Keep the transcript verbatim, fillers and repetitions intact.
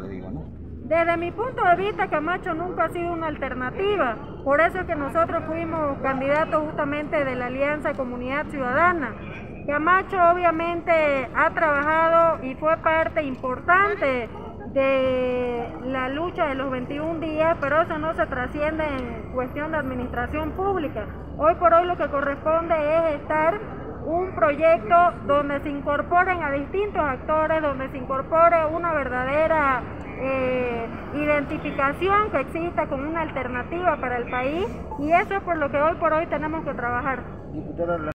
le digo, ¿no? Desde mi punto de vista, Camacho nunca ha sido una alternativa. Por eso es que nosotros fuimos candidatos justamente de la Alianza Comunidad Ciudadana. Camacho obviamente ha trabajado y fue parte importante de la lucha de los veintiún días, pero eso no se trasciende en cuestión de administración pública. Hoy por hoy lo que corresponde es estar un proyecto donde se incorporen a distintos actores, donde se incorpore una verdadera eh, identificación que exista con una alternativa para el país, y eso es por lo que hoy por hoy tenemos que trabajar.